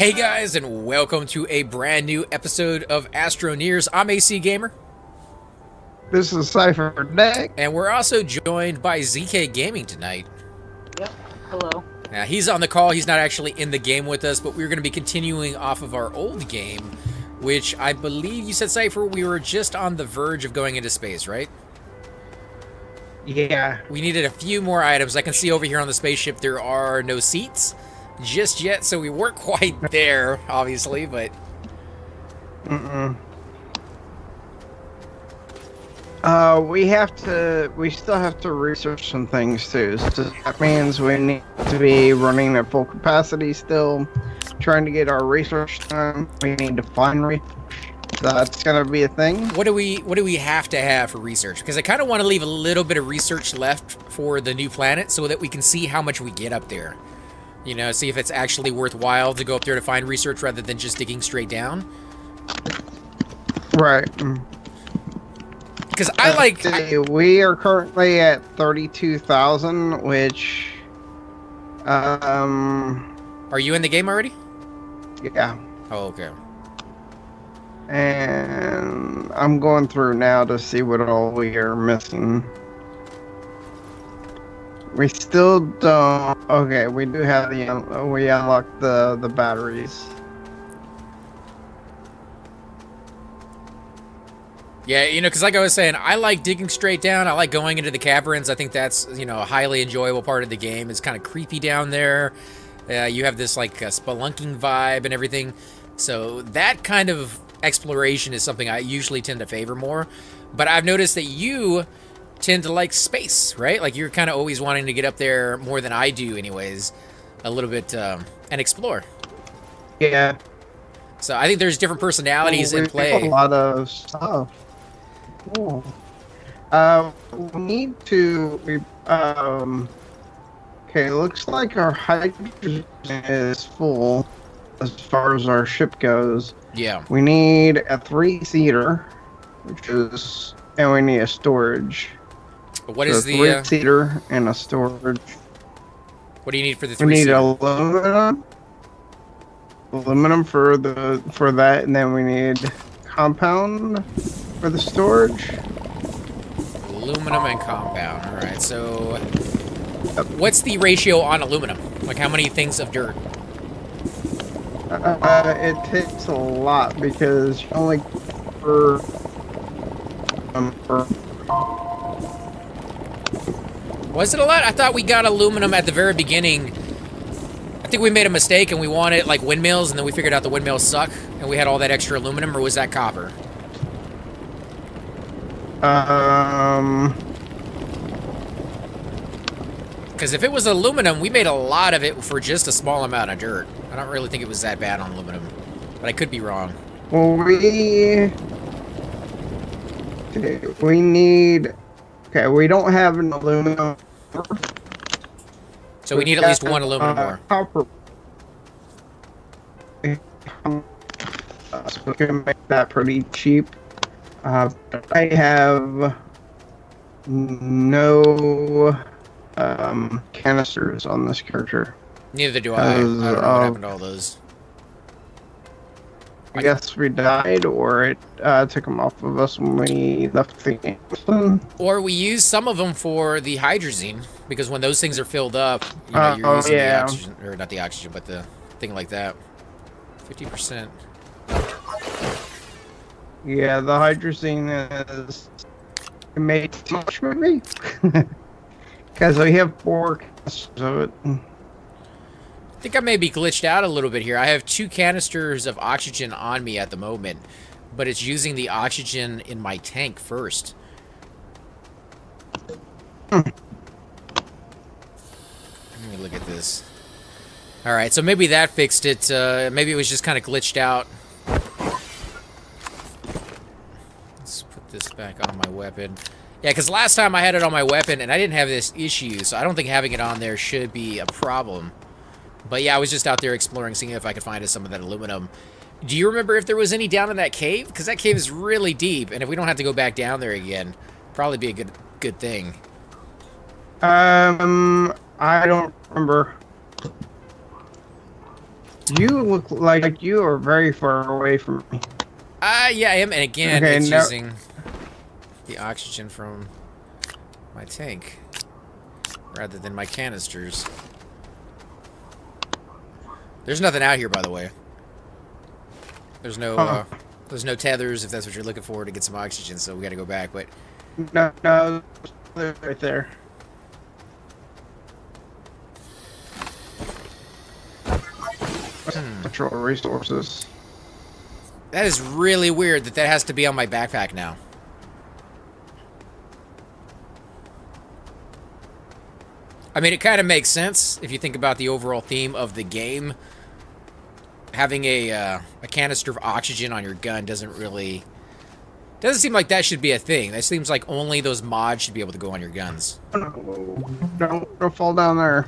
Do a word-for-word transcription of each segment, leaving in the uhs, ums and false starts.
Hey guys, and welcome to a brand new episode of Astroneers. I'm A C Gamer. This is Cipher Neg. And we're also joined by Z K Gaming tonight. Yep, hello. Now, he's on the call. He's not actually in the game with us, but we're going to be continuing off of our old game, which I believe you said, Cipher, we were just on the verge of going into space, right? Yeah. We needed a few more items. I can see over here on the spaceship there are no seats just yet, so we weren't quite there, obviously, but Mm-mm. uh we have to we still have to research some things too, so that means we need to be running at full capacity still, trying to get our research done. We need to find research. That's gonna be a thing. What do we what do we have to have for research? Because I kind of want to leave a little bit of research left for the new planet so that we can see how much we get up there. You know, see if it's actually worthwhile to go up there to find research rather than just digging straight down. Right. Because I like... I, we are currently at thirty-two thousand, which... Um... Are you in the game already? Yeah. Oh, okay. And I'm going through now to see what all we are missing. We still don't. Okay, we do have the. We unlocked the the batteries. Yeah, you know, because like I was saying, I like digging straight down. I like going into the caverns. I think that's, you know, a highly enjoyable part of the game. It's kind of creepy down there. Uh, you have this like uh, spelunking vibe and everything. So that kind of exploration is something I usually tend to favor more. But I've noticed that you tend to like space, right? Like, you're kind of always wanting to get up there more than I do anyways, a little bit, um, and explore. Yeah. So I think there's different personalities Ooh, in play. A lot of stuff. Cool. Uh, we need to, we, um, okay, looks like our hydrogen is full as far as our ship goes. Yeah. We need a three-seater, which is, and we need a storage. What so is the three uh, seater and a storage? What do you need for the three? We need seater? aluminum, aluminum for the for that, and then we need compound for the storage. Aluminum and compound. All right. So, what's the ratio on aluminum? Like, how many things of dirt? Uh, uh, it takes a lot because you only for um for. Was it a lot? I thought we got aluminum at the very beginning. I think we made a mistake and we wanted, like, windmills, and then we figured out the windmills suck, and we had all that extra aluminum, or was that copper? Um... Because if it was aluminum, we made a lot of it for just a small amount of dirt. I don't really think it was that bad on aluminum, but I could be wrong. Well, we... We need... Okay, we don't have an aluminum. So we need at least one aluminum more. Copper. Uh, so we can make that pretty cheap. Uh, I have no um, canisters on this character. Neither do I. I don't know what happened to all those. I guess we died, or it uh, took them off of us when we left the game. Or we used some of them for the hydrazine, because when those things are filled up, you know, uh, you're using oh, yeah. the oxygen, or not the oxygen, but the thing like that. fifty percent. Yeah, the hydrazine is... It made too much for me. Because we have four canisters of it. I think I may be glitched out a little bit here. I have two canisters of oxygen on me at the moment, but it's using the oxygen in my tank first. Let me look at this. All right, so maybe that fixed it. Uh, maybe it was just kind of glitched out. Let's put this back on my weapon. Yeah, because last time I had it on my weapon, and I didn't have this issue, so I don't think having it on there should be a problem. But yeah, I was just out there exploring, seeing if I could find some of that aluminum. Do you remember if there was any down in that cave? Because that cave is really deep, and if we don't have to go back down there again, probably be a good good thing. Um, I don't remember. You look like you are very far away from me. Ah, uh, yeah, I am. And again, okay, it's no. using the oxygen from my tank rather than my canisters. There's nothing out here, by the way. There's no, oh. uh, there's no tethers if that's what you're looking for to get some oxygen. So we got to go back. But no, no, right there. Natural resources. That is really weird that that has to be on my backpack now. I mean, it kind of makes sense if you think about the overall theme of the game. Having a uh, a canister of oxygen on your gun doesn't really doesn't seem like that should be a thing. That seems like only those mods should be able to go on your guns. Don't don't fall down there.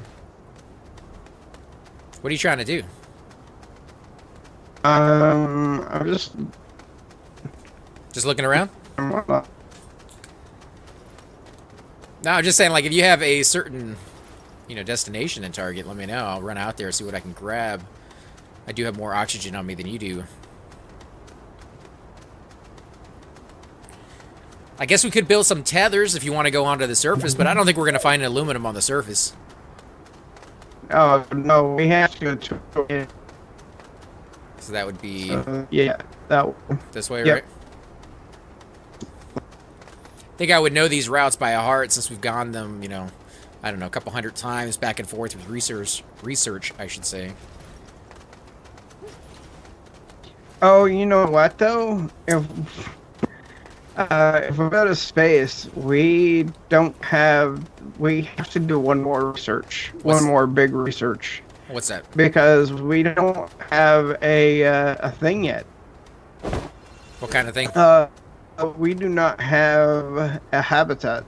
What are you trying to do? Um, I'm just... Just looking around? No, I'm just saying, like, if you have a certain, you know, destination and target, let me know. I'll run out there and see what I can grab. I do have more oxygen on me than you do. I guess we could build some tethers if you want to go onto the surface, but I don't think we're going to find an aluminum on the surface. Oh, no, we have to... So that would be... Uh, yeah, that one. This way, yep. Right? I think I would know these routes by heart since we've gone them, you know, I don't know, a couple hundred times back and forth with research, research, I should say. Oh, you know what, though? If, uh, if we're out of space, we don't have... We have to do one more research. What's... One more big research. What's that? Because we don't have a uh, a thing yet. What kind of thing? Uh, we do not have a habitat.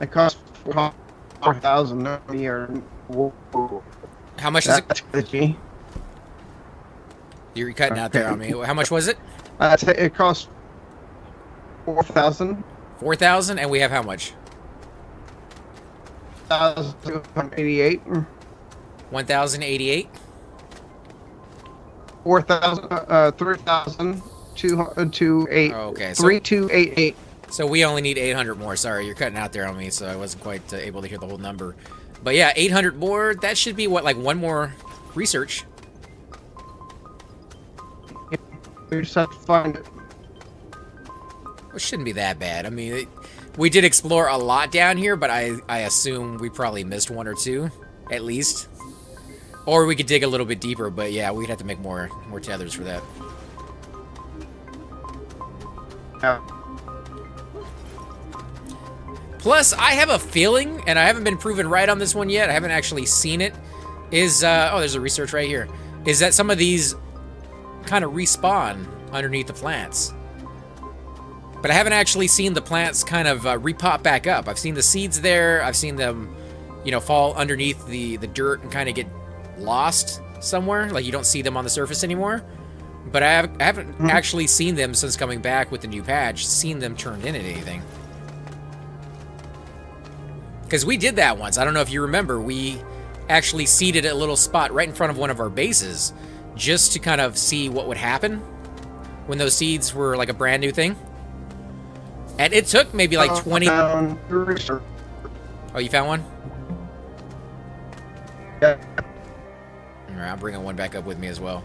It costs four thousand a year. How much is it? You're cutting out there on me. How much was it? Uh, it costs four thousand. Four thousand, and we have how much? Thousand two hundred eighty-eight. one thousand eighty-eight? four thousand, uh, three thousand two hundred eighty-eight. Oh, okay. So, three thousand two hundred eighty-eight. So we only need eight hundred more. Sorry, you're cutting out there on me, so I wasn't quite uh, able to hear the whole number. But yeah, eight hundred more, that should be, what, like one more research? We just have to find it. Well, it shouldn't be that bad. I mean, it, we did explore a lot down here, but I, I assume we probably missed one or two, at least. Or we could dig a little bit deeper, but yeah, we'd have to make more more tethers for that. Yeah. Plus, I have a feeling, and I haven't been proven right on this one yet. I haven't actually seen it. Is uh, oh, there's a research right here. Is that some of these kind of respawn underneath the plants? But I haven't actually seen the plants kind of uh, repop back up. I've seen the seeds there. I've seen them, you know, fall underneath the the dirt and kind of get lost somewhere, like you don't see them on the surface anymore, but I, have, I haven't mm-hmm. actually seen them since coming back with the new patch, seen them turned into anything. Because we did that once, I don't know if you remember, we actually seeded a little spot right in front of one of our bases just to kind of see what would happen when those seeds were like a brand new thing. And it took maybe like twenty... Oh, you found one? Yeah. I'm bringing one back up with me as well.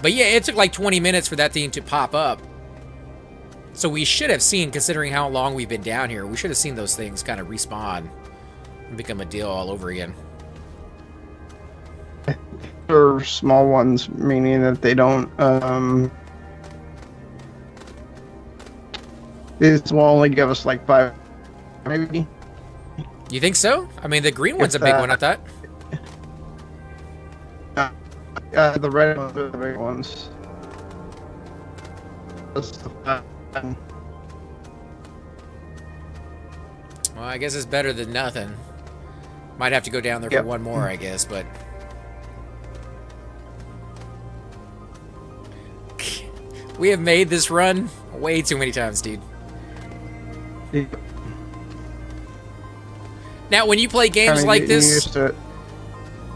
But yeah, it took like twenty minutes for that thing to pop up. So we should have seen, considering how long we've been down here, we should have seen those things kind of respawn and become a deal all over again. They're small ones, meaning that they don't... Um, this will only give us like five, maybe. You think so? I mean, the green one's a big uh, one, I thought. Uh, the red ones are the big ones. That's the fat one. Well, I guess it's better than nothing. Might have to go down there yep. for one more, I guess, but... We have made this run way too many times, dude. Yep. Now, when you play games I mean, like this...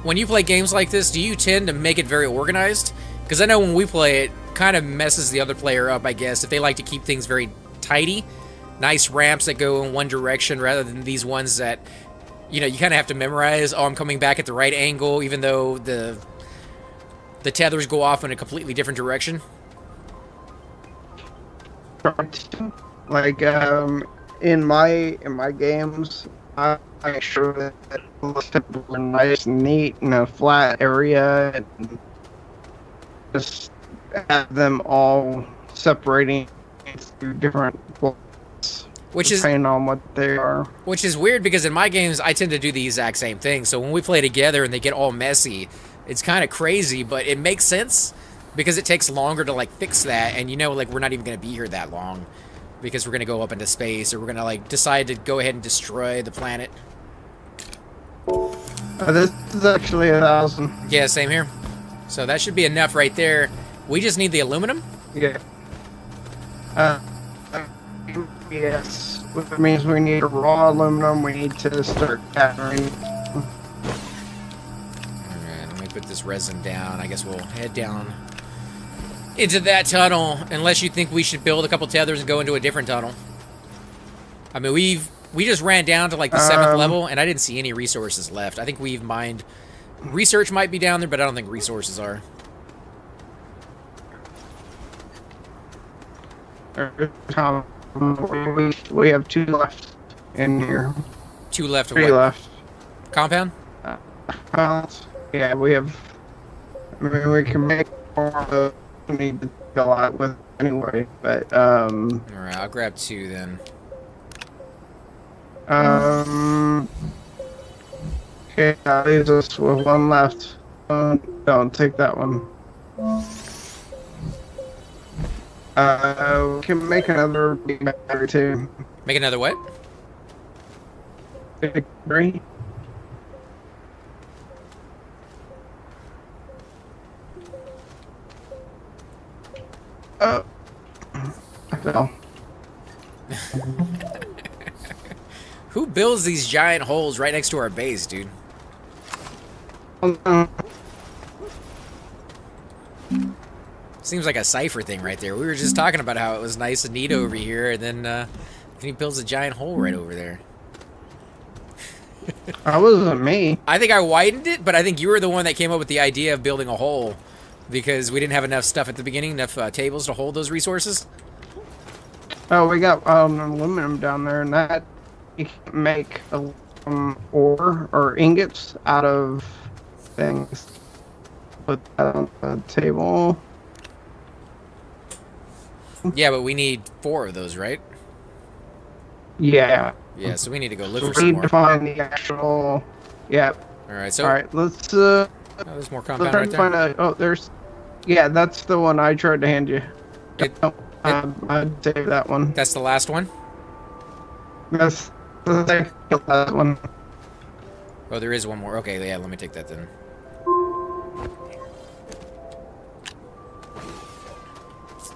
when you play games like this, do you tend to make it very organized? Because I know when we play it, it kind of messes the other player up, I guess, if they like to keep things very tidy. Nice ramps that go in one direction rather than these ones that, you know, you kind of have to memorize. Oh, I'm coming back at the right angle, even though the the tethers go off in a completely different direction. Like, um, in my in my games, I make sure that it's nice and neat in a flat area, and just have them all separating through different plots, which is depending on what they are. Which is weird, because in my games I tend to do the exact same thing. So when we play together and they get all messy, it's kind of crazy, but it makes sense because it takes longer to like fix that. And you know, like, we're not even going to be here that long because we're going to go up into space, or we're going to like decide to go ahead and destroy the planet. Uh, this is actually a thousand. Yeah, same here. So that should be enough right there. We just need the aluminum? Yeah. Uh, yes. Which means we need raw aluminum. We need to start gathering. Alright, let me put this resin down. I guess we'll head down into that tunnel. Unless you think we should build a couple tethers and go into a different tunnel. I mean, we've... We just ran down to, like, the seventh um, level, and I didn't see any resources left. I think we've mined... Research might be down there, but I don't think resources are. Um, we have two left in here. Two left. Three what? left. Compound? Uh, yeah, we have. I mean, we can make more, but we need to do a lot with anyway. But um. All right, I'll grab two then. Um. Okay, that leaves us with one left. Don't, don't take that one. Uh, we can make another big battery too. Make another what? Big battery. Oh, I fell. Who builds these giant holes right next to our base, dude? Seems like a Cipher thing right there. We were just talking about how it was nice and neat over here, and then uh, and he builds a giant hole right over there. That wasn't me. I think I widened it, but I think you were the one that came up with the idea of building a hole because we didn't have enough stuff at the beginning, enough uh, tables to hold those resources. Oh, we got um, aluminum down there, and that you can make um, ore or ingots out of things. Put that on the table. Yeah, but we need four of those, right? Yeah. Yeah, so we need to go look for some more. We need to find the actual... Yeah. Alright, so... Alright, let's... Uh, oh, there's more compound right there. Find a, oh, there's... Yeah, that's the one I tried to hand you. It, no, it, I, I'd save that one. That's the last one? That's the second last one. Oh, there is one more. Okay, yeah, let me take that then.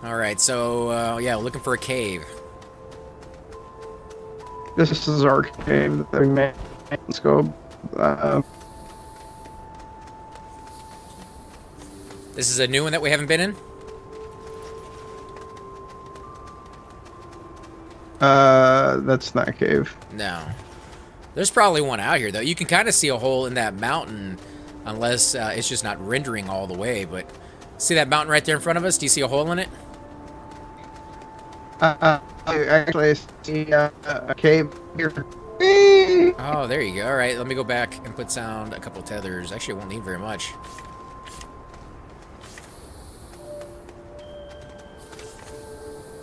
Alright, so, uh, yeah, looking for a cave. This is our cave that we made. Let's go. Uh, this is a new one that we haven't been in? Uh, that's not a cave. No. There's probably one out here, though. You can kind of see a hole in that mountain, unless uh, it's just not rendering all the way, but... See that mountain right there in front of us? Do you see a hole in it? Uh, I actually see uh, a cave here. Oh, there you go. All right, let me go back and put down a couple tethers. Actually, I won't need very much.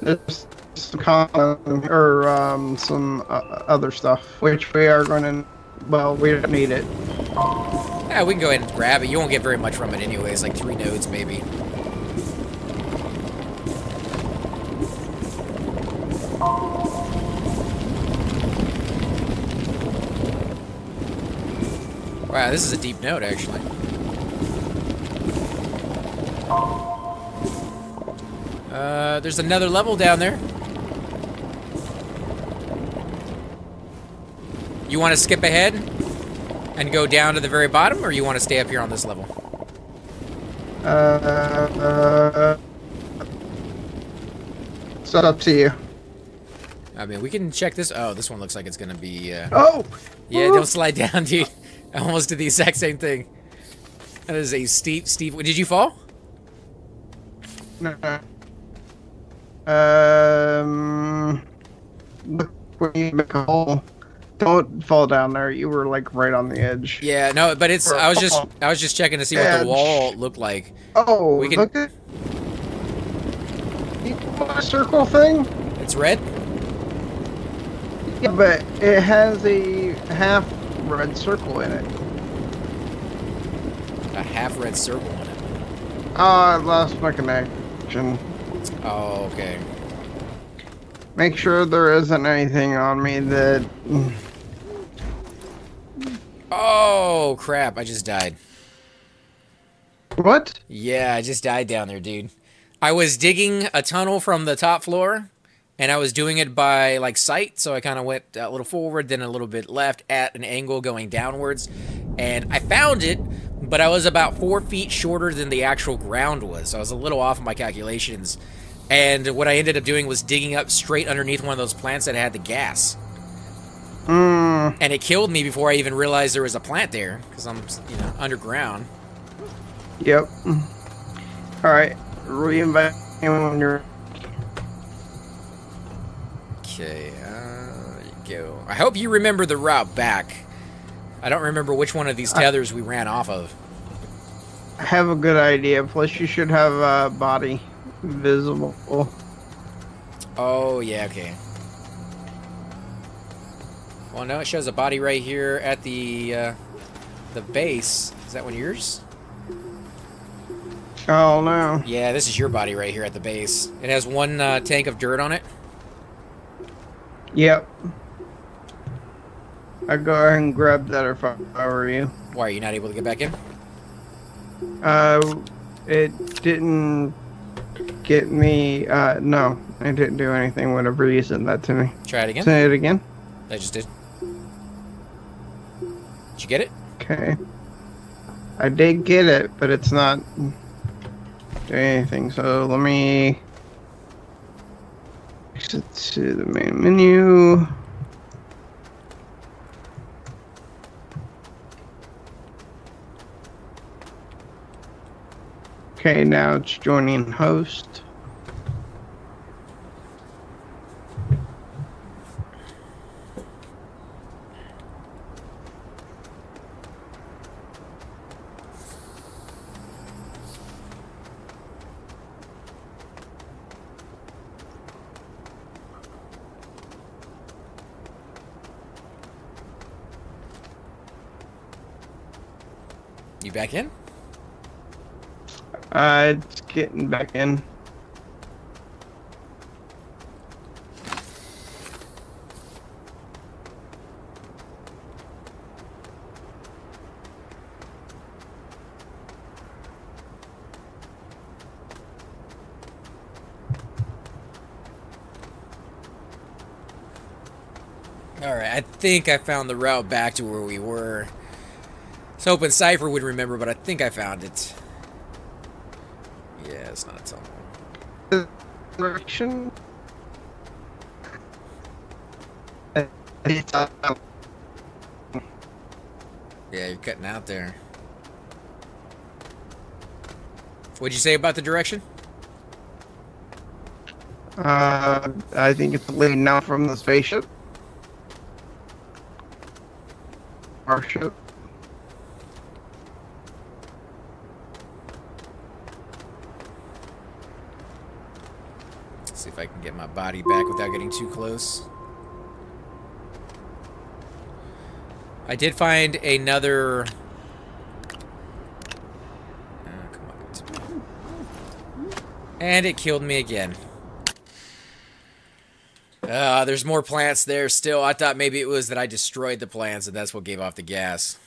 There's some common, or um, some uh, other stuff, which we are going to... Well, we don't need it. Yeah, we can go ahead and grab it. You won't get very much from it anyways, like three nodes maybe. Wow, this is a deep node, actually. Uh, there's another level down there. You want to skip ahead? and go down to the very bottom, or you want to stay up here on this level? Uh, uh, it's not up to you. I mean, we can check this. Oh, this one looks like it's gonna be. Uh... Oh. Yeah, don't slide down, dude. I almost did the exact same thing. That is a steep, steep. Did you fall? No. Um. Look where you make a hole. Don't fall down there. You were like right on the edge. Yeah, no, but it's. I was just. I was just checking to see edge. what the wall looked like. Oh, we can. Look at... You want a circle thing? It's red. Yeah, but it has a half red circle in it. A half red circle in it? Oh, I lost my connection. Oh, okay. Make sure there isn't anything on me that... Oh, crap. I just died. What? Yeah, I just died down there, dude. I was digging a tunnel from the top floor. And I was doing it by, like, sight, so I kind of went a little forward, then a little bit left at an angle going downwards. And I found it, but I was about four feet shorter than the actual ground was, so I was a little off in my calculations. And what I ended up doing was digging up straight underneath one of those plants that had the gas. Mm. And it killed me before I even realized there was a plant there, because I'm, you know, underground. Yep. All right. Reinvite anyone you're... Okay, uh, there you go. I hope you remember the route back. I don't remember which one of these tethers I, we ran off of. I have a good idea. Plus, you should have a body visible. Oh, yeah, okay. Well, no, it shows a body right here at the, uh, the base. Is that one yours? Oh, no. Yeah, this is your body right here at the base. It has one uh, tank of dirt on it. Yep. I'd go ahead and grab that if I were you. Why, are you not able to get back in? Uh, it didn't get me, uh, no. I didn't do anything whenever you sent that to me. Try it again? Say it again? I just did. Did you get it? Okay. I did get it, but it's not doing anything, so let me... to the main menu. Okay, now it's joining host. You back in? Uh, it's getting back in. All right, I think I found the route back to where we were. I was hoping Cipher would remember, but I think I found it. Yeah, it's not a tunnel. Direction? Yeah, you're cutting out there. What'd you say about the direction? Uh, I think it's leading out from the spaceship. Our ship. See if I can get my body back without getting too close. I did find another... Oh, come on. And it killed me again. Uh, there's more plants there still. I thought maybe it was that I destroyed the plants and that's what gave off the gas.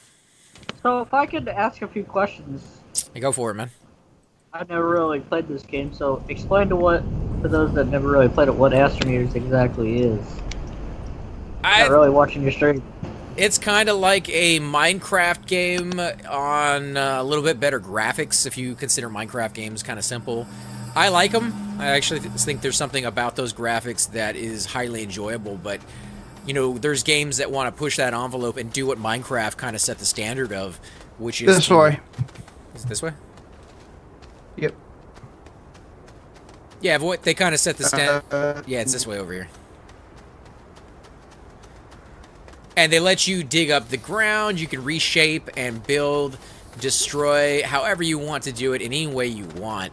So if I could ask a few questions... Hey, go for it, man. I never really played this game, so explain to what... For those that never really played it, what Astroneers exactly is. I'm not really watching your stream. It's kind of like a Minecraft game on uh, a little bit better graphics, if you consider Minecraft games kind of simple. I like them. I actually th think there's something about those graphics that is highly enjoyable, but, you know, there's games that want to push that envelope and do what Minecraft kind of set the standard of, which is... This way. Is it this way? Yep. Yeah, but what they kind of set the standard... Uh, yeah, it's this way over here. And they let you dig up the ground, you can reshape and build, destroy, however you want to do it, in any way you want,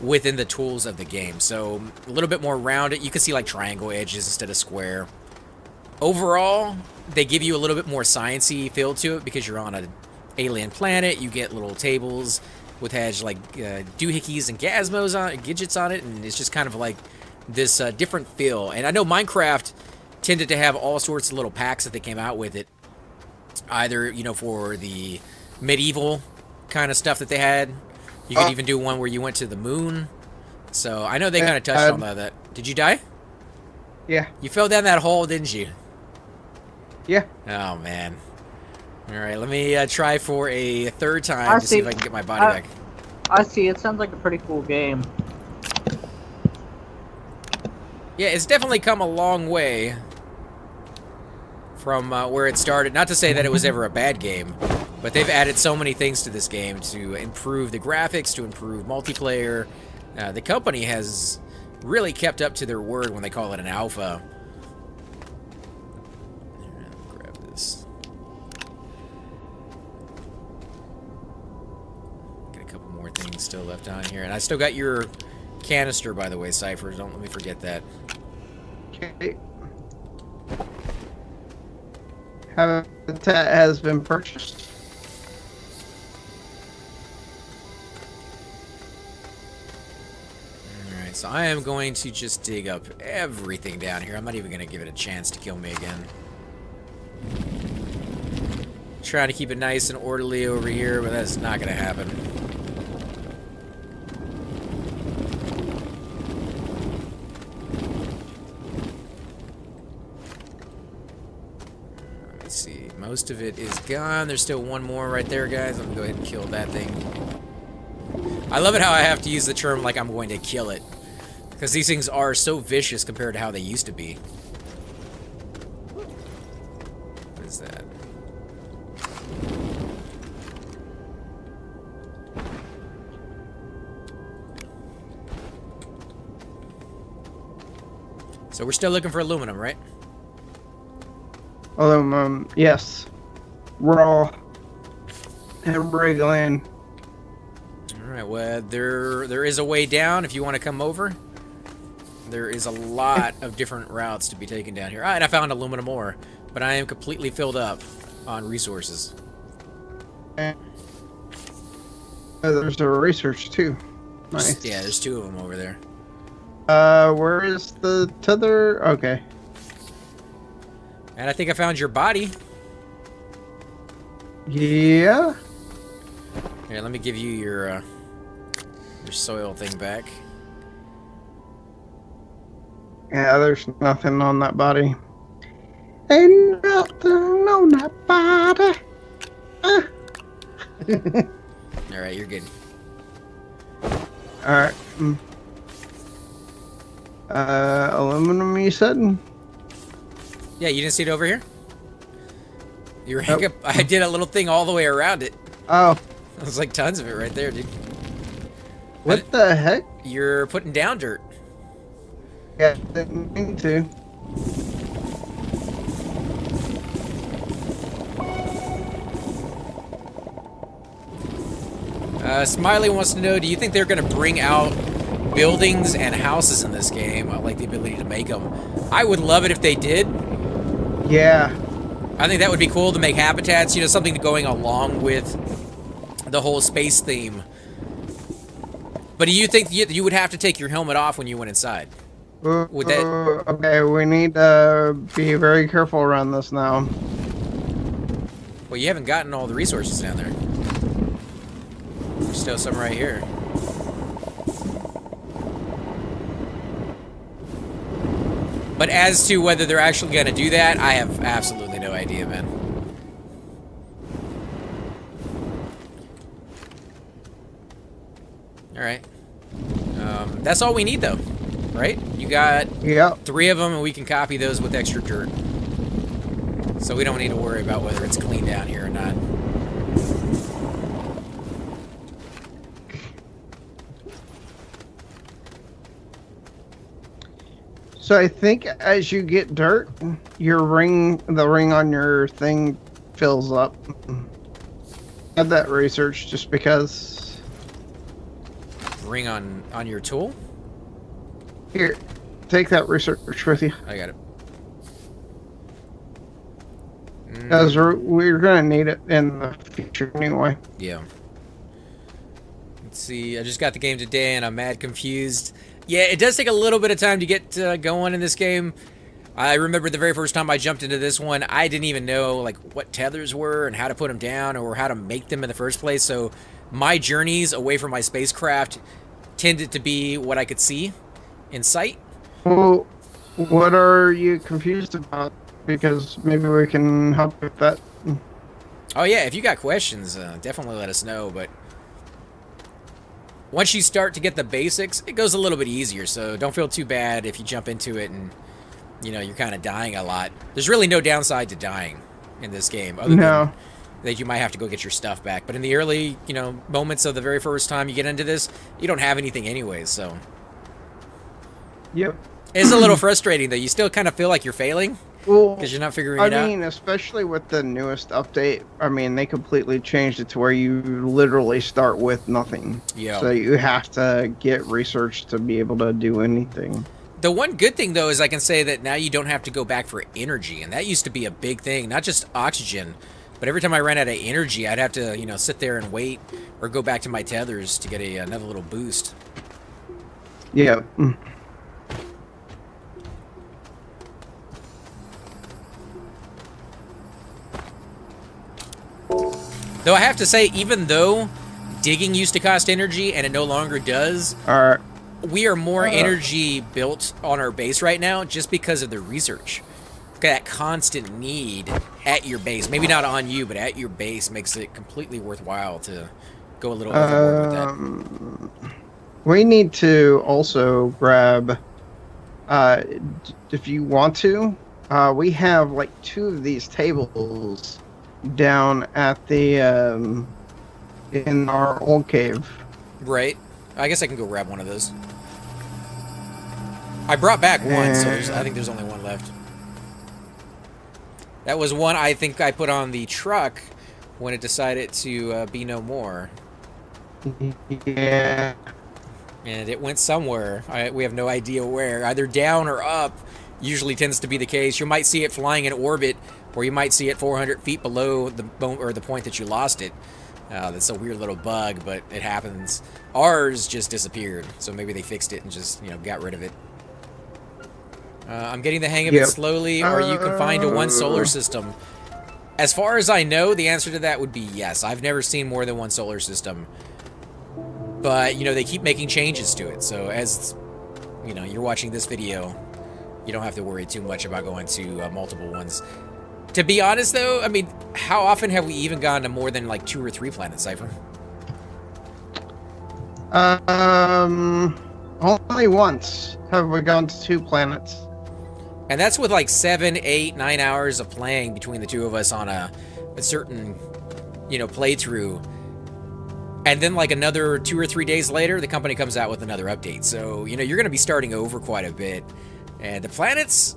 within the tools of the game. So, a little bit more rounded. You can see, like, triangle edges instead of square. Overall, they give you a little bit more science-y feel to it, because you're on an alien planet, you get little tables with hedge, like, uh, doohickeys and gizmos on it, gadgets on it, and it's just kind of like this uh, different feel. And I know Minecraft tended to have all sorts of little packs that they came out with it. Either, you know, for the medieval kind of stuff that they had. You could uh, even do one where you went to the moon. So, I know they kind of touched um, on that. Did you die? Yeah. You fell down that hole, didn't you? Yeah. Oh, man. Alright, let me uh, try for a third time I to see if I can get my body I, back. I see. It sounds like a pretty cool game. Yeah, it's definitely come a long way from uh, where it started. Not to say that it was ever a bad game, but they've added so many things to this game to improve the graphics, to improve multiplayer. Uh, the company has really kept up to their word when they call it an alpha. Grab this. Got a couple more things still left on here, and I still got your canister, by the way, Cipher. Don't let me forget that. Okay. Habitat has been purchased. Alright, so I am going to just dig up everything down here. I'm not even going to give it a chance to kill me again. Trying to keep it nice and orderly over here, but that's not going to happen. Most of it is gone. There's still one more right there, guys. I'm going to go ahead and kill that thing. I love it how I have to use the term like I'm going to kill it, because these things are so vicious compared to how they used to be. What is that? So we're still looking for aluminum, right? Although, um, yes. Raw. And Brigland. Alright, well, there, there is a way down if you want to come over. There is a lot of different routes to be taken down here. Alright, I found aluminum ore, but I am completely filled up on resources. And there's a research, too. Nice. Yeah, there's two of them over there. Uh, where is the tether? Okay. And I think I found your body. Yeah. Here, let me give you your uh, your soil thing back. Yeah, there's nothing on that body. Ain't nothing on that body. Uh. All right, you're good. All right. Uh, aluminum, you said? Yeah, you didn't see it over here? You nope. Hang up. I did a little thing all the way around it. Oh. There's like tons of it right there, dude. What but the heck? You're putting down dirt. Yeah, didn't mean to. Uh, Smiley wants to know, do you think they're going to bring out buildings and houses in this game? I like the ability to make them. I would love it if they did. Yeah. I think that would be cool to make habitats, you know, something going along with the whole space theme. But do you think you would have to take your helmet off when you went inside? Would that... Uh, okay, we need to be very careful around this now. Well, you haven't gotten all the resources down there. There's still some right here. But as to whether they're actually going to do that, I have absolutely no idea, man. All right. Um, that's all we need, though, right? You got yep. three of them, and we can copy those with extra dirt. So we don't need to worry about whether it's clean down here or not. So I think as you get dirt, your ring, the ring on your thing fills up. I had that research just because. Ring on, on your tool? Here, take that research with you. I got it. Because mm. we're, we're going to need it in the future anyway. Yeah. Let's see, I just got the game today and I'm mad confused. Yeah, it does take a little bit of time to get uh, going in this game. I remember the very first time I jumped into this one, I didn't even know like what tethers were and how to put them down or how to make them in the first place. So my journeys away from my spacecraft tended to be what I could see in sight. Well, what are you confused about? Because maybe we can help with that. Oh yeah, if you got questions, uh, definitely let us know, but once you start to get the basics, it goes a little bit easier, so don't feel too bad if you jump into it and, you know, you're kind of dying a lot. There's really no downside to dying in this game, other no. than that you might have to go get your stuff back. But in the early, you know, moments of the very first time you get into this, you don't have anything anyways, so. Yep. It's a little frustrating, though. You still kind of feel like you're failing, because well, you're not figuring I it mean, out. I mean, especially with the newest update, I mean, they completely changed it to where you literally start with nothing. Yeah. So you have to get research to be able to do anything. The one good thing, though, is I can say that now you don't have to go back for energy, and that used to be a big thing, not just oxygen, but every time I ran out of energy, I'd have to, you know, sit there and wait or go back to my tethers to get a, another little boost. Yeah. Though I have to say, even though digging used to cost energy and it no longer does, uh, we are more uh, energy built on our base right now just because of the research. That constant need at your base, maybe not on you, but at your base makes it completely worthwhile to go a little overboard um, with that. We need to also grab, uh, if you want to, uh, we have like two of these tables down at the um in our old cave. Right. I guess I can go grab one of those. I brought back one, and so there's, I think there's only one left. That was one I think I put on the truck when it decided to uh, be no more. Yeah. And it went somewhere. I, we have no idea where. Either down or up usually tends to be the case. You might see it flying in orbit, or you might see it four hundred feet below the bone or the point that you lost it. Uh, that's a weird little bug, but it happens. Ours just disappeared, so maybe they fixed it and just, you know, got rid of it. Uh, I'm getting the hang of yep. it slowly. Are you confined to one solar system? As far as I know, the answer to that would be yes. I've never seen more than one solar system, but you know they keep making changes to it. So as you know, you're watching this video, you don't have to worry too much about going to uh, multiple ones. To be honest, though, I mean, how often have we even gone to more than, like, two or three planets, Cipher? Um, only once have we gone to two planets. And that's with, like, seven, eight, nine hours of playing between the two of us on a, a certain, you know, playthrough. And then, like, another two or three days later, the company comes out with another update. So, you know, you're going to be starting over quite a bit. And the planets...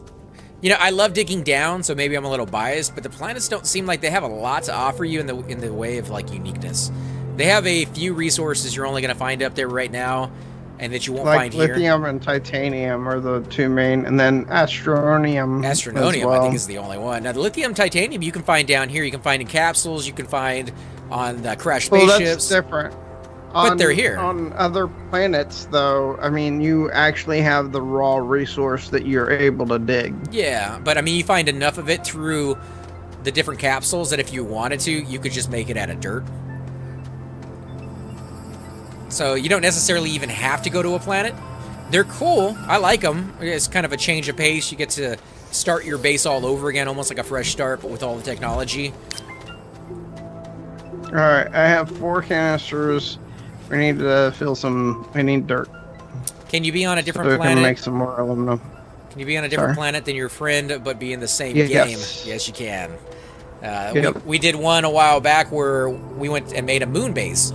You know, I love digging down, so maybe I'm a little biased, but the planets don't seem like they have a lot to offer you in the in the way of, like, uniqueness. They have a few resources you're only going to find up there right now, and that you won't like find here. Like lithium and titanium are the two main, and then astronium. Astronium, well. I think, is the only one. Now, the lithium, titanium, you can find down here. You can find in capsules. You can find on the crashed spaceships. Well, that's different. But on, they're here. On other planets, though, I mean, you actually have the raw resource that you're able to dig. Yeah, but I mean, you find enough of it through the different capsules that if you wanted to, you could just make it out of dirt. So you don't necessarily even have to go to a planet. They're cool. I like them. It's kind of a change of pace. You get to start your base all over again, almost like a fresh start, but with all the technology. All right, I have four canisters We need to fill some. We need dirt. Can you be on a different so planet? We can make some more aluminum. Can you be on a different Sorry. planet than your friend, but be in the same yeah, game? Yes. yes, you can. Uh, yep. we, we did one a while back where we went and made a moon base.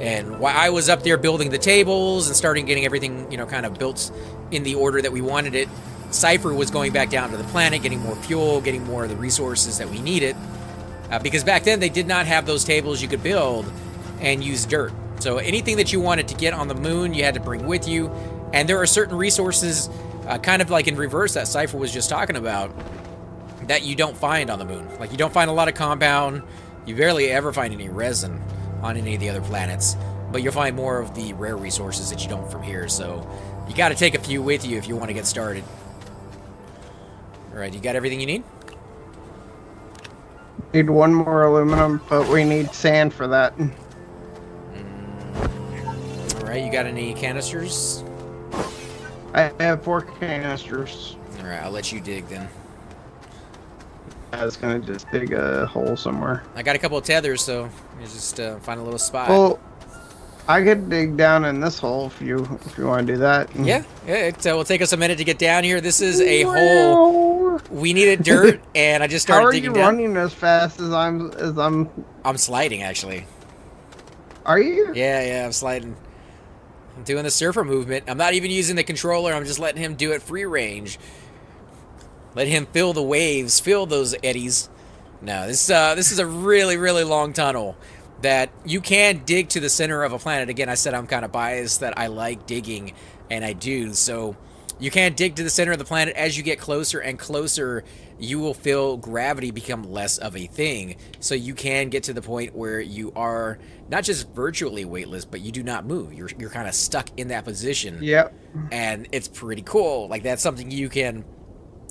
And while I was up there building the tables and starting getting everything, you know, kind of built in the order that we wanted it, Cipher was going back down to the planet, getting more fuel, getting more of the resources that we needed. Uh, because back then, they did not have those tables you could build and use dirt. So anything that you wanted to get on the moon, you had to bring with you. And there are certain resources, uh, kind of like in reverse that Cipher was just talking about, that you don't find on the moon. Like, you don't find a lot of compound. You barely ever find any resin on any of the other planets, but you'll find more of the rare resources that you don't from here, so you got to take a few with you if you want to get started. Alright, you got everything you need? Need one more aluminum, but we need sand for that. Mm. Alright, you got any canisters? I have four canisters. Alright, I'll let you dig then. I was gonna just dig a hole somewhere. I got a couple of tethers, so you just uh, find a little spot. Well, I could dig down in this hole if you if you want to do that. Yeah, yeah it uh, will take us a minute to get down here. This is a wow. hole. We needed dirt, and I just started digging down. How are you down. running as fast as I'm as I'm? I'm sliding actually. Are you? Yeah, yeah, I'm sliding. I'm doing the surfer movement. I'm not even using the controller. I'm just letting him do it free range. Let him feel the waves, feel those eddies. No, this uh, this is a really, really long tunnel that you can dig to the center of a planet. Again, I said I'm kind of biased that I like digging, and I do. So you can dig to the center of the planet. As you get closer and closer, you will feel gravity become less of a thing. So you can get to the point where you are not just virtually weightless, but you do not move. You're, you're kind of stuck in that position. Yep. And it's pretty cool. Like, that's something you can...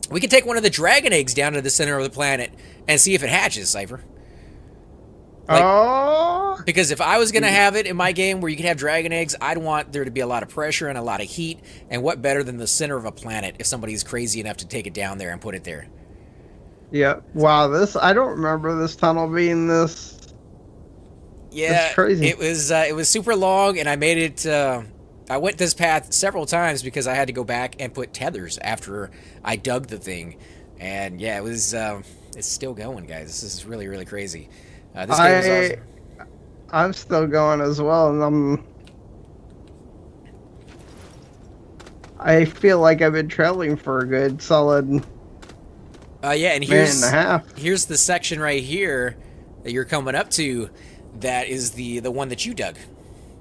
We can take one of the dragon eggs down to the center of the planet and see if it hatches, Cipher. Like, oh. Because if I was going to have it in my game where you can have dragon eggs, I'd want there to be a lot of pressure and a lot of heat. And what better than the center of a planet if somebody's crazy enough to take it down there and put it there? Yeah. Wow, this... I don't remember this tunnel being this... Yeah, crazy. It was, uh, it was super long, and I made it... Uh, I went this path several times because I had to go back and put tethers after I dug the thing. And yeah, it was, um, it's still going, guys. This is really, really crazy. Uh, this I, game is awesome. I'm still going as well, and I'm... I feel like I've been trailing for a good solid uh, yeah, and here's, minute and a half. Here's the section right here that you're coming up to that is the, the one that you dug.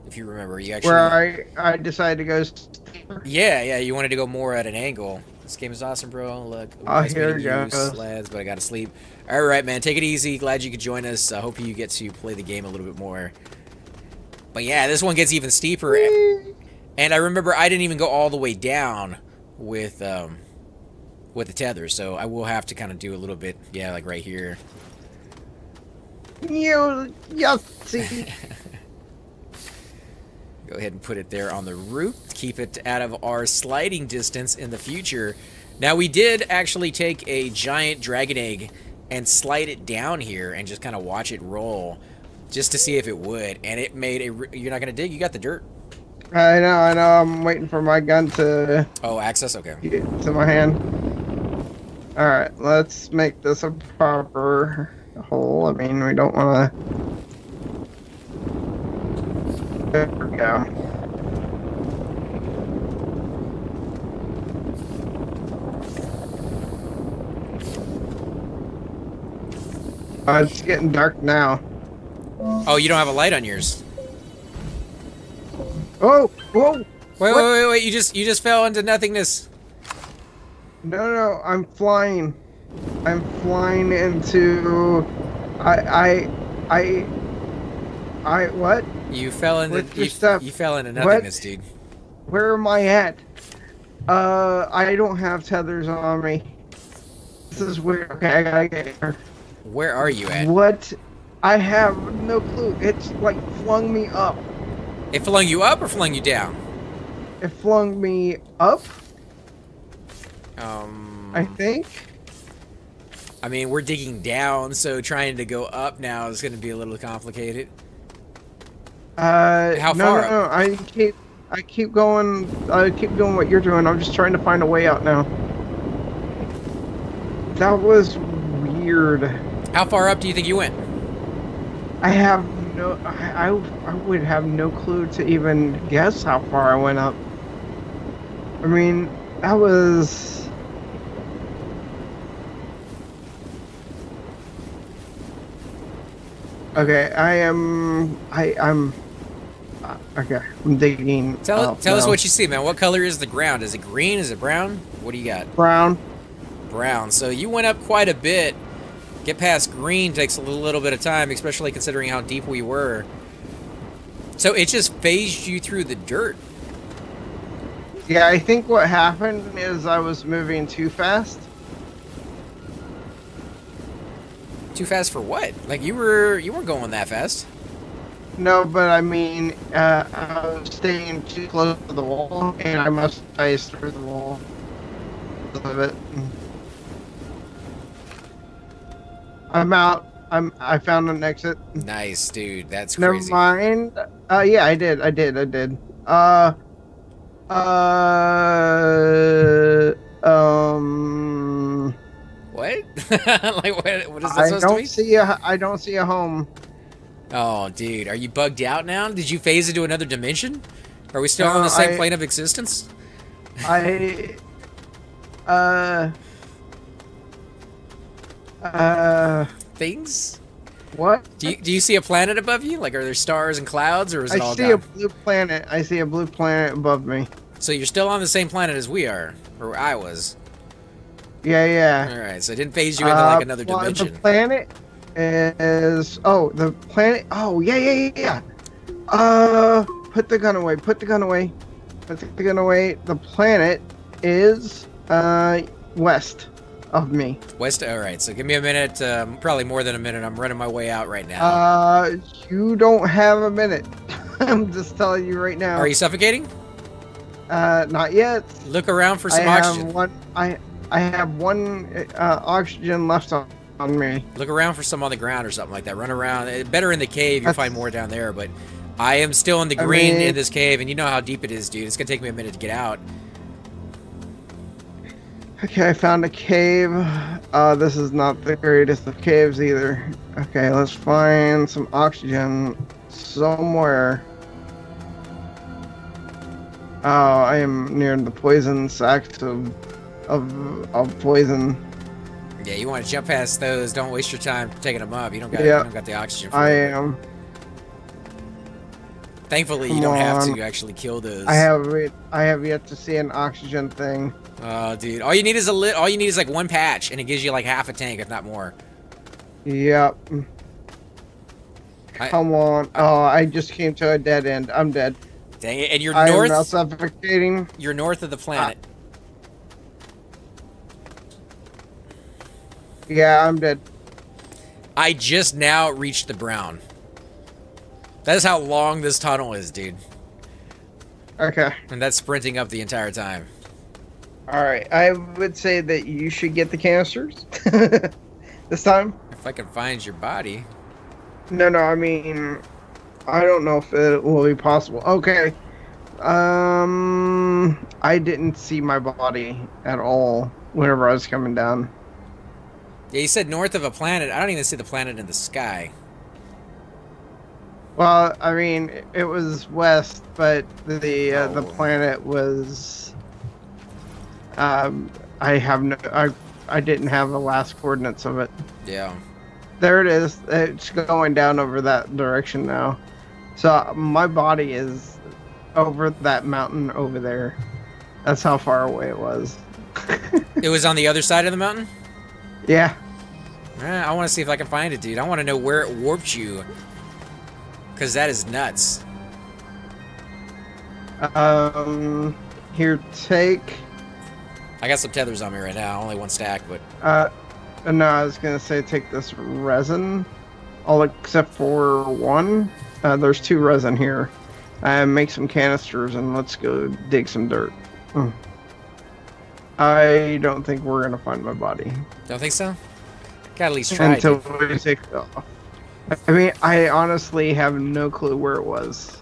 If you remember, you actually... Where I, I decided to go... Yeah, yeah, you wanted to go more at an angle. This game is awesome, bro. Look, oh, nice here goes. Lads, but I gotta sleep. All right, man, take it easy. Glad you could join us. I hope you get to play the game a little bit more. But yeah, this one gets even steeper. Whee! And I remember I didn't even go all the way down with, um, with the tether, so I will have to kind of do a little bit, yeah, like right here. You, you see... Go ahead and put it there on the roof. Keep it out of our sliding distance in the future. Now, we did actually take a giant dragon egg and slide it down here and just kind of watch it roll just to see if it would. And it made a... You're not going to dig? You got the dirt. I know, I know. I'm waiting for my gun to... Oh, access? Okay. Get to my hand. All right. Let's make this a proper hole. I mean, we don't want to... There we go. Uh, it's getting dark now. Oh, you don't have a light on yours. Oh, whoa! Wait, what? wait, wait, wait! You just, you just fell into nothingness. No, no, I'm flying. I'm flying into. I, I, I, I. What? You fell in the, you, stuff. you fell into nothingness, what? dude. Where am I at? Uh, I don't have tethers on me. This is weird. Okay, I gotta get here. Where are you at? What? I have no clue. It's like flung me up. It flung you up or flung you down? It flung me up. Um. I think. I mean, we're digging down, so trying to go up now is going to be a little complicated. Uh, How no, far? No, no, I keep, I keep going. I keep doing what you're doing. I'm just trying to find a way out now. That was weird. How far up do you think you went? I have no. I, I, I would have no clue to even guess how far I went up. I mean, that was. Okay, I am. I, I'm. Uh, okay, I'm digging. Tell, tell now. us what you see, man. What color is the ground? Is it green? Is it brown? What do you got? Brown. Brown. So you went up quite a bit. Get past green takes a little, little bit of time, especially considering how deep we were. So it just phased you through the dirt. Yeah, I think what happened is I was moving too fast. Too fast for what? Like you were you weren't going that fast. No, but I mean, uh, I was staying too close to the wall, and I must ice through the wall. Love it. I'm out. I'm. I found an exit. Nice, dude. That's crazy. Never mind. Uh, yeah, I did. I did. I did. Uh. Uh. Um. What? Like what? What is that supposed to be? See a, I don't see a home. Oh, dude, are you bugged out now? Did you phase into another dimension? Are we still uh, on the same I, plane of existence? I. Uh. Uh. Things. What? Do you do you see a planet above you? Like, are there stars and clouds, or is it I all down? I see a blue planet. I see a blue planet above me. So you're still on the same planet as we are, or I was. Yeah, yeah. All right, so it didn't phase you into uh, like another well, dimension. The planet is oh, the planet. Oh, yeah, yeah, yeah. Uh, put the gun away. Put the gun away. Put the gun away. The planet is uh west of me. West. All right, so give me a minute. Um, probably more than a minute. I'm running my way out right now. Uh, you don't have a minute. I'm just telling you right now. Are you suffocating? Uh, not yet. Look around for some I oxygen. Have one, I. I have one uh, oxygen left on, on me. Look around for some on the ground or something like that. Run around. Better in the cave. You'll That's, find more down there. But I am still in the green I mean, in this cave, and you know how deep it is, dude. It's going to take me a minute to get out. Okay, I found a cave. Uh, this is not the greatest of caves either. Okay, let's find some oxygen somewhere. Oh, I am near the poison sack of... Of, of poison. Yeah, you want to jump past those. Don't waste your time taking them up. You don't got, yeah. you don't got the oxygen for I them. am. Thankfully, Come you don't on. have to actually kill those. I have it. I have yet to see an oxygen thing. Oh, dude! All you need is a lit. All you need is like one patch, and it gives you like half a tank, if not more. Yep. I, Come on! I, oh, I just came to a dead end. I'm dead. Dang it! And you're I north. I'm suffocating. You're north of the planet. Ah. Yeah, I'm dead. I just now reached the brown. That is how long this tunnel is, dude. Okay. And that's sprinting up the entire time. Alright, I would say that you should get the canisters this time. If I can find your body. No, no, I mean, I don't know if it will be possible. Okay. Um, I didn't see my body at all whenever I was coming down. Yeah, you said north of a planet. I don't even see the planet in the sky. Well, I mean, it was west, but the uh, oh. the planet was. Um, I have no. I I didn't have the last coordinates of it. Yeah. There it is. It's going down over that direction now. So my body is over that mountain over there. That's how far away it was. It was on the other side of the mountain? Yeah. I want to see if I can find it, dude. I want to know where it warped you. Because that is nuts. Um, here, take... I got some tethers on me right now. Only one stack, but... Uh, no, I was going to say take this resin. All except for one. Uh, there's two resin here. Uh, make some canisters and let's go dig some dirt. Mm. I don't think we're gonna find my body. Don't think so? Gotta at least try. Until we take off. I mean, I honestly have no clue where it was.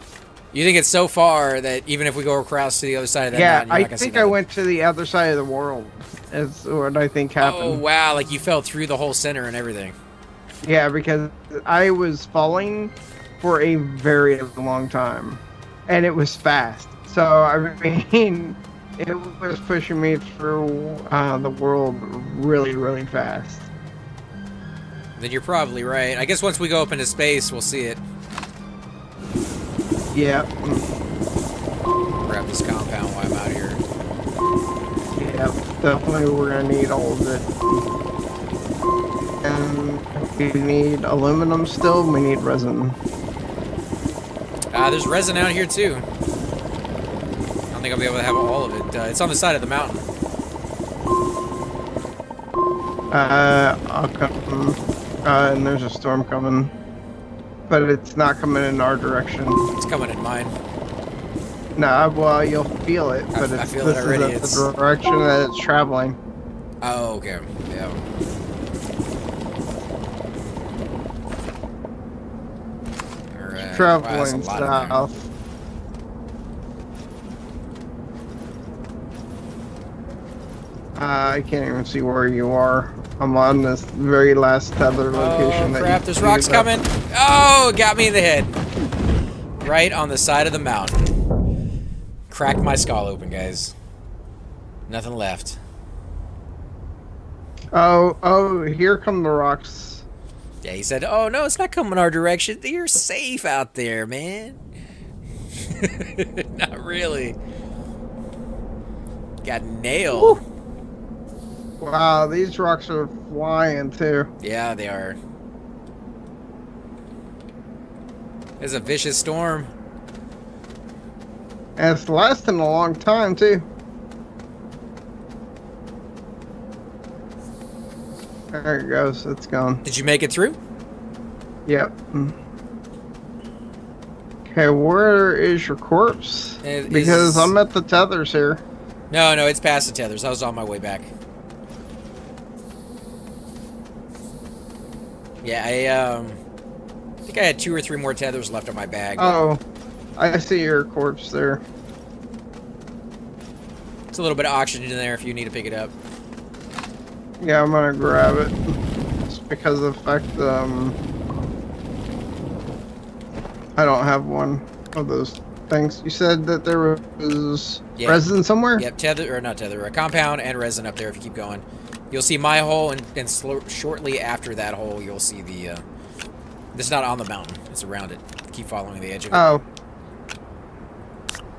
You think it's so far that even if we go across to the other side of that yeah, mountain, you're not gonna see nothing. I think I went to the other side of the world. Is what I think happened. Oh wow! Like you fell through the whole center and everything. Yeah, because I was falling for a very long time, and it was fast. So I mean, it was pushing me through uh, the world really, really fast. Then you're probably right. I guess once we go up into space, we'll see it. Yeah. Grab this compound while I'm out here. Yeah, definitely we're gonna need all of it. And we need aluminum still, we need resin. Ah, uh, there's resin out here too. I don't think I'll be able to have all of it. Uh, it's on the side of the mountain. Uh, I'll come. Uh, and there's a storm coming. But it's not coming in our direction. It's coming in mine. Nah, well, you'll feel it, but I, it's, I feel this it already. Is it's... the direction that it's traveling. Oh, okay. Yeah. All right. It's traveling wow, south. Uh, I can't even see where you are. I'm on this very last tether location. Oh, that crap, there's rocks coming. Oh, got me in the head. Right on the side of the mountain. Cracked my skull open, guys. Nothing left. Oh, oh, here come the rocks. Yeah, he said, oh, no, it's not coming our direction. You're safe out there, man. Not really. Got nailed. Woo. Wow, these rocks are flying too. Yeah, they are. It's a vicious storm. And it's lasting a long time too. There it goes, it's gone. Did you make it through? Yep. Okay, where is your corpse? It because is... I'm at the tethers here. No, no, it's past the tethers. I was on my way back. Yeah, I um, think I had two or three more tethers left on my bag. Oh, I see your corpse there. It's a little bit of oxygen in there if you need to pick it up. Yeah, I'm gonna grab it. It's because of the fact um, I don't have one of those things. You said that there was yep. resin somewhere? Yep, tether, or not tether, a compound and resin up there if you keep going. You'll see my hole, and, and slow, shortly after that hole, you'll see the, uh, this is not on the mountain, it's around it. Keep following the edge of it. Oh.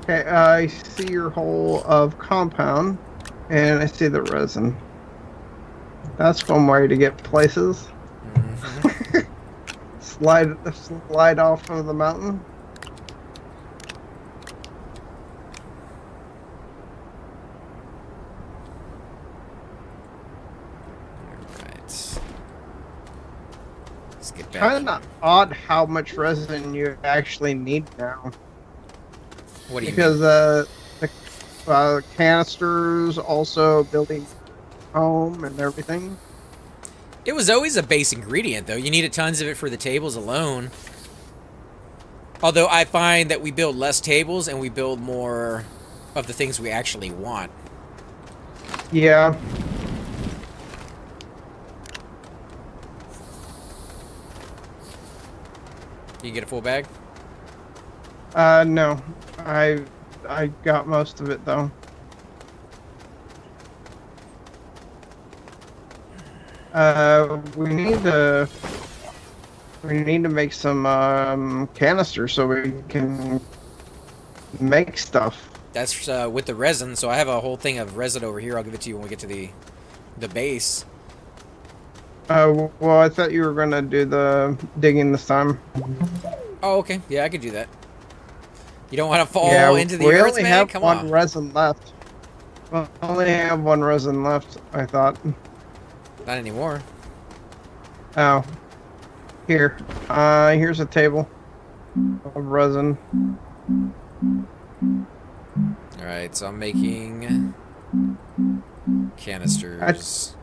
Okay, uh, I see your hole of compound, and I see the resin. That's one way to get places. Mm-hmm. slide, slide off of the mountain. Kind of odd how much resin you actually need now. What do you because, mean? uh, the uh, canisters, also building home and everything. It was always a base ingredient, though. You needed tons of it for the tables alone. Although I find that we build less tables and we build more of the things we actually want. Yeah. You get a full bag? Uh, no. I I got most of it though. Uh, we need to we need to make some um canisters so we can make stuff. That's uh, with the resin. So I have a whole thing of resin over here. I'll give it to you when we get to the the base. Uh, well, I thought you were gonna do the digging this time. Oh, okay. Yeah, I could do that. You don't want to fall yeah, into the earth, man? Come on. We only have one resin left. We only have one resin left, I thought. Not anymore. Oh. Here. Uh, here's a table of resin. Alright, so I'm making canisters. I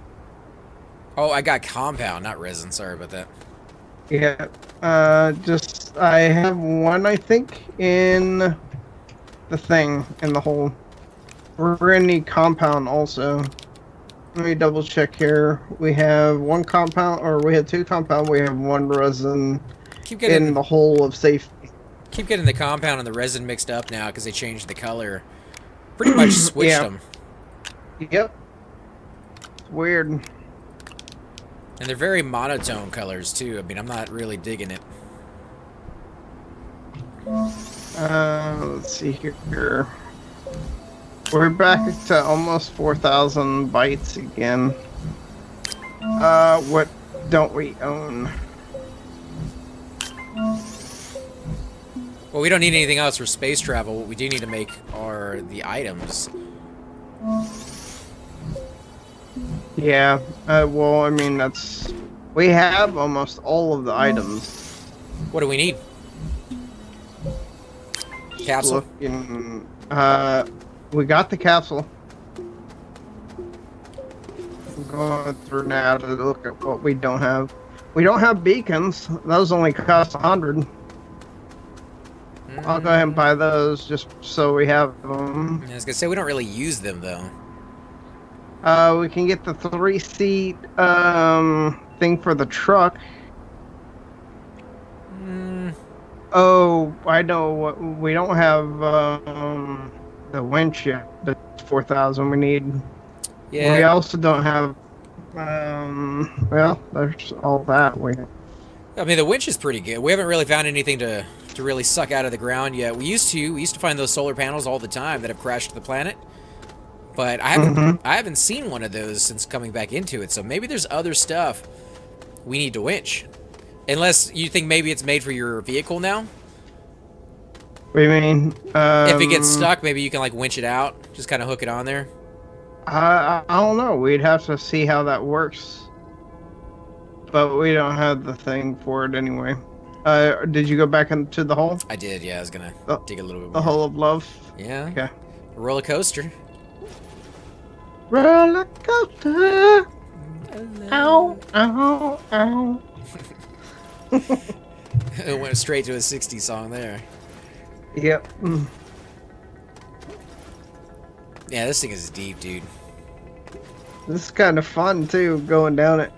Oh, I got compound, not resin. Sorry about that. Yeah. Uh, just I have one, I think, in the thing, in the hole. We're gonna need compound also. Let me double check here. We have one compound, or we have two compound. We have one resin keep getting, in the hole of safety. Keep getting the compound and the resin mixed up now because they changed the color. Pretty much switched yeah. them. Yep. It's weird. And they're very monotone colors too. I mean, I'm not really digging it. Uh, let's see here. We're back to almost four thousand bytes again. Uh, what don't we own? Well, we don't need anything else for space travel. What we do need to make are the items. Yeah, uh, well, I mean, that's... We have almost all of the items. What do we need? Capsule? Looking, uh... We got the capsule. I'm going through now to look at what we don't have. We don't have beacons. Those only cost a hundred. Mm. I'll go ahead and buy those just so we have them. I was gonna say, we don't really use them though. Uh, we can get the three seat um, thing for the truck. Mm. Oh, I know. We don't have... Um, The winch yet, the four thousand we need. Yeah. We also don't have, um, well, there's all that. We have. I mean, the winch is pretty good. We haven't really found anything to, to really suck out of the ground yet. We used to, we used to find those solar panels all the time that have crashed to the planet. But I haven't, mm-hmm. I haven't seen one of those since coming back into it. So maybe there's other stuff we need to winch. Unless you think maybe it's made for your vehicle now. What do you mean? Um, if it gets stuck, maybe you can like winch it out, just kind of hook it on there. I, I don't know. We'd have to see how that works. But we don't have the thing for it anyway. Uh, did you go back into the hole? I did. Yeah, I was gonna the, dig a little bit more. The hole of love. Yeah. Okay. A roller coaster. Roller coaster. Ow! Ow! Ow! It went straight to a sixties song there. Yep. Yeah, this thing is deep, dude. This is kind of fun, too, going down it.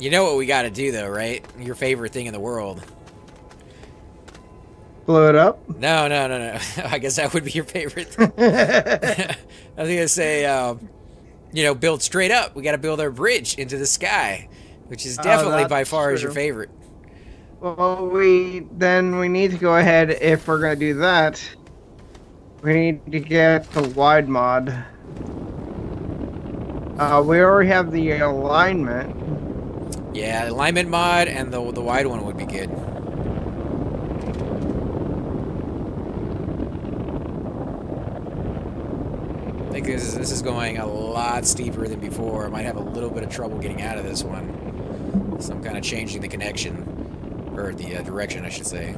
You know what we gotta do, though, right? Your favorite thing in the world. Blow it up? No, no, no, no. I guess that would be your favorite thing. I was gonna say, um, you know, build straight up. We gotta build our bridge into the sky, which is definitely oh, by far true. is your favorite. Well, we then we need to go ahead. If we're gonna do that, we need to get the wide mod. Uh, we already have the alignment. Yeah, alignment mod and the the wide one would be good. I think this is, this is going a lot steeper than before. I might have a little bit of trouble getting out of this one. So I'm kind of changing the connection. Or the uh, direction, I should say.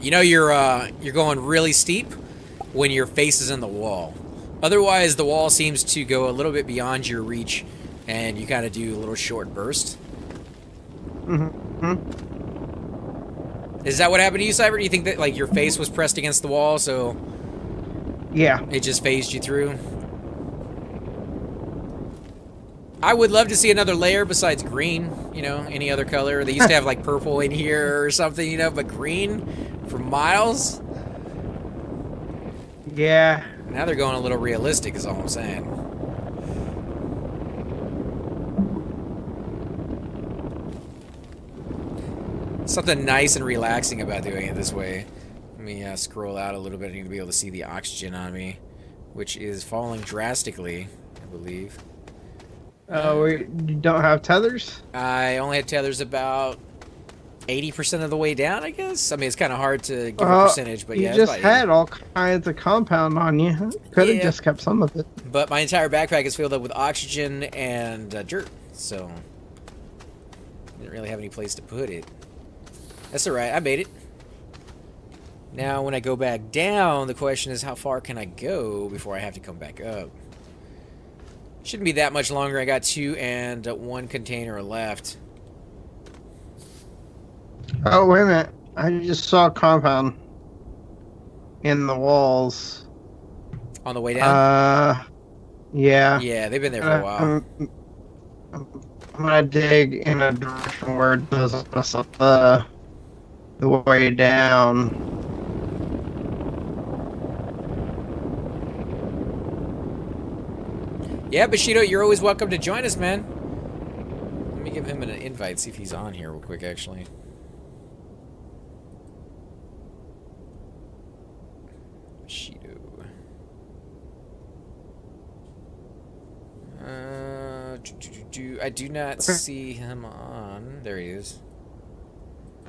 You know, you're uh, you're going really steep when your face is in the wall. Otherwise, the wall seems to go a little bit beyond your reach, and you kind of do a little short burst. Mm-hmm. Is that what happened to you, Cyber? Do you think that like your face was pressed against the wall, so yeah, it just phased you through? I would love to see another layer besides green, you know, any other color. They used to have, like, purple in here or something, you know, but green for miles? Yeah. Now they're going a little realistic is all I'm saying. Something nice and relaxing about doing it this way. Let me uh, scroll out a little bit. I need to be able to see the oxygen on me, which is falling drastically, I believe. Oh, uh, we don't have tethers? I only had tethers about eighty percent of the way down, I guess. I mean, it's kind of hard to give uh, a percentage, but you yeah. You just had it. all kinds of compound on you. Could have yeah. just kept some of it. But my entire backpack is filled up with oxygen and uh, dirt, so I didn't really have any place to put it. That's all right. I made it. Now, when I go back down, the question is how far can I go before I have to come back up? Shouldn't be that much longer. I got two and one container left. Oh, wait a minute. I just saw a compound in the walls. On the way down? Uh, yeah. Yeah, they've been there for a while. I'm, I'm, I'm gonna dig in a direction where it does the, the way down. Yeah, Bushido, you're always welcome to join us, man. Let me give him an invite, see if he's on here real quick, actually. Bushido. Uh, do, do, do, I do not see him on. There he is.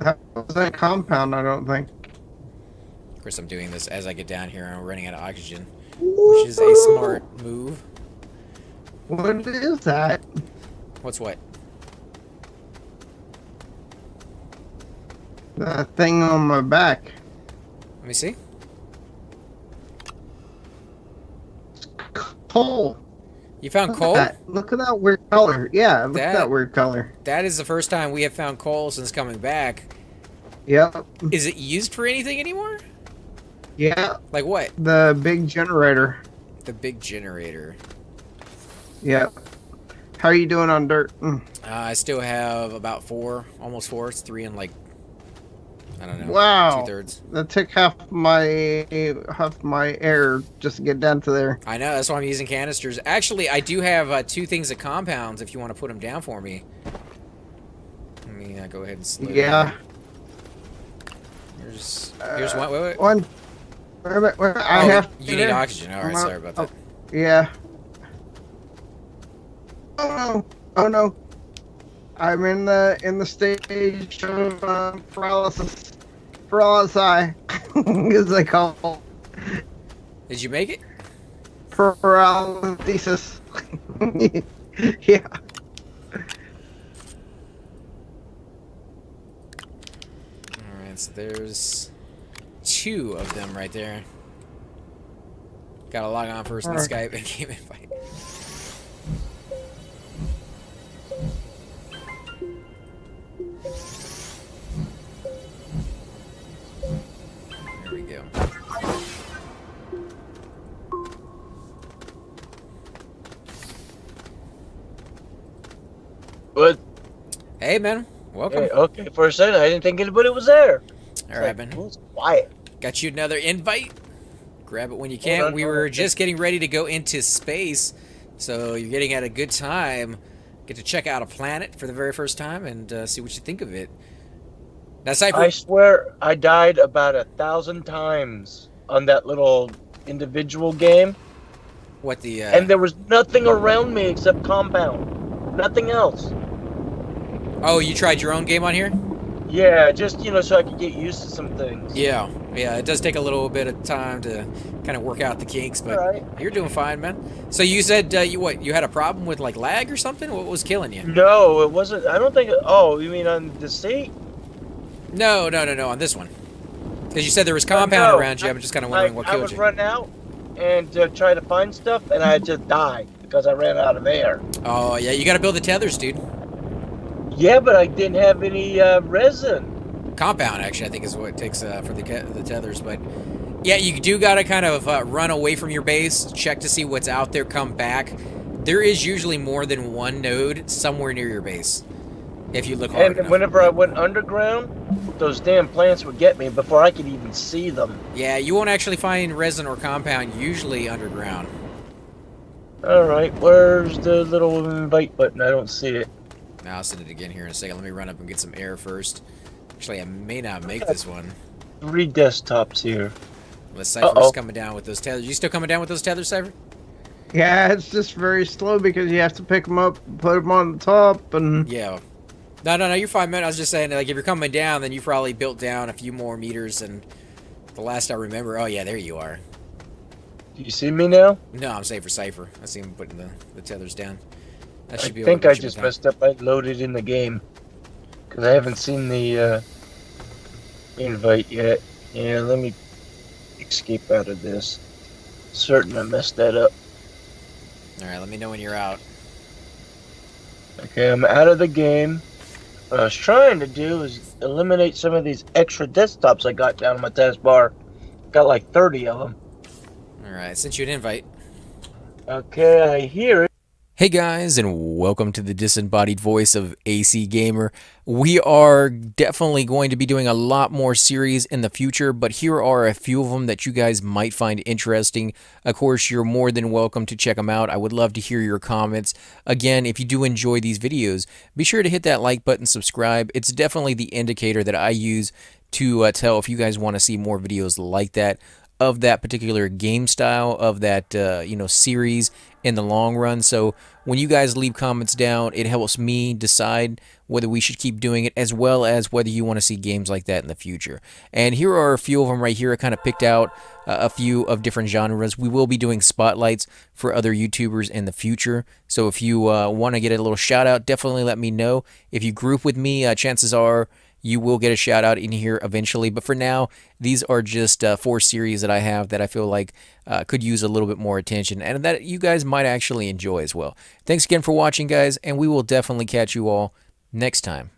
That was that compound, I don't think. Of course, I'm doing this as I get down here and I'm running out of oxygen, which is a smart move. What is that? What's what? That thing on my back. Let me see. It's coal. You found look coal? At look at that weird color. Yeah, look that, at that weird color. That is the first time we have found coal since coming back. Yep. Is it used for anything anymore? Yeah. Like what? The big generator. The big generator. Yeah. How are you doing on dirt? Mm. Uh, I still have about four, almost four. It's three and like, I don't know. Wow. Two thirds. That took half my half my air just to get down to there. I know. That's why I'm using canisters. Actually, I do have uh, two things of compounds. If you want to put them down for me. Let me uh, go ahead and slide. Yeah. Here's here's uh, one. Wait, wait. One. Where, where, where, oh, I have. You need oxygen. All right. Sorry about that. Oh, yeah. Oh no! Oh no! I'm in the in the stage of um, paralysis, paralysis, as they call it. Did you make it? Paralysis. Yeah. All right. So there's two of them right there. Got to log on first in right. Skype and game invite. What? Hey, man. Welcome. Hey, okay, for a second, I didn't think anybody was there. All right, man. It's quiet. Got you another invite. Grab it when you can. We were just getting ready to go into space, so you're getting at a good time. Get to check out a planet for the very first time and uh, see what you think of it. Now, Cipher, I swear I died about a thousand times on that little individual game. What the? Uh, and there was nothing around me except compound. Nothing else. Oh, you tried your own game on here? Yeah, just, you know, so I could get used to some things. Yeah, yeah, it does take a little bit of time to kind of work out the kinks, but right. You're doing fine, man. So you said, uh, you what, you had a problem with, like, lag or something? What was killing you? No, it wasn't, I don't think, oh, you mean on the seat? No, no, no, no, on this one. Because you said there was compound no, around you, I'm just kind of wondering I, what killed you. I would you. run out and uh, try to find stuff, and I just died because I ran out of air. Oh, yeah, you got to build the tethers, dude. Yeah, but I didn't have any uh, resin. Compound, actually, I think is what it takes uh, for the the tethers. But yeah, you do got to kind of uh, run away from your base, check to see what's out there, come back. There is usually more than one node somewhere near your base, if you look hard enough. And whenever I went underground, those damn plants would get me before I could even see them. Yeah, you won't actually find resin or compound usually underground. All right, where's the little invite button? I don't see it. I'll send it again here in a second. Let me run up and get some air first. Actually, I may not make this one. Three desktops here. Unless Cypher's uh-oh. coming down with those tethers. You still coming down with those tethers, Cypher? Yeah, it's just very slow because you have to pick them up, put them on the top, and... Yeah. No, no, no, you're fine, man. I was just saying, like, if you're coming down, then you probably built down a few more meters, and the last I remember... Oh, yeah, there you are. Do you see me now? No, I'm saying for Cypher. I see him putting the, the tethers down. I think I just messed up. I loaded in the game because I haven't seen the uh, invite yet. Yeah, let me escape out of this. Certain I messed that up. Alright, let me know when you're out. Okay, I'm out of the game. What I was trying to do is eliminate some of these extra desktops I got down on my taskbar. Got like thirty of them. Alright, I sent you an invite. Okay, I hear it. Hey guys, and welcome to the disembodied voice of A C Gamer. We are definitely going to be doing a lot more series in the future, but here are a few of them that you guys might find interesting. Of course, you're more than welcome to check them out. I would love to hear your comments. Again, if you do enjoy these videos, be sure to hit that like button, subscribe. It's definitely the indicator that I use to uh, tell if you guys want to see more videos like that, of that particular game style, of that uh, you know, series in the long run. So when you guys leave comments down, it helps me decide whether we should keep doing it, as well as whether you want to see games like that in the future. And here are a few of them right here. I kind of picked out uh, a few of different genres. We will be doing spotlights for other YouTubers in the future, so if you uh, want to get a little shout out, definitely let me know. If you group with me, uh, chances are you will get a shout out in here eventually, but for now, these are just uh, four series that I have that I feel like uh, could use a little bit more attention, and that you guys might actually enjoy as well. Thanks again for watching, guys, and we will definitely catch you all next time.